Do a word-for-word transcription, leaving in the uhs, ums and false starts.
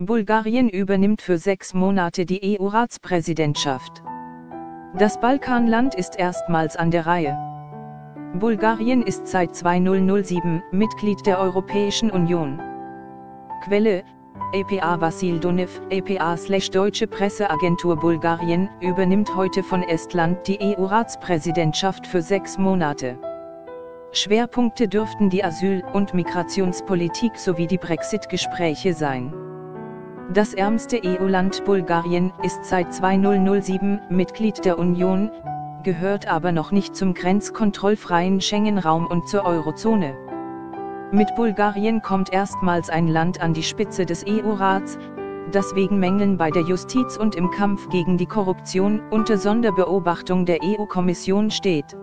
Bulgarien übernimmt für sechs Monate die E U-Ratspräsidentschaft. Das Balkanland ist erstmals an der Reihe. Bulgarien ist seit zweitausendsieben Mitglied der Europäischen Union. Quelle: E P A Vassil Duniv, E P A/Deutsche Presseagentur. Bulgarien übernimmt heute von Estland die E U-Ratspräsidentschaft für sechs Monate. Schwerpunkte dürften die Asyl- und Migrationspolitik sowie die Brexit-Gespräche sein. Das ärmste E U-Land Bulgarien ist seit zweitausendsieben Mitglied der Union, gehört aber noch nicht zum grenzkontrollfreien Schengen-Raum und zur Eurozone. Mit Bulgarien kommt erstmals ein Land an die Spitze des E U-Rats, das wegen Mängeln bei der Justiz und im Kampf gegen die Korruption unter Sonderbeobachtung der E U-Kommission steht.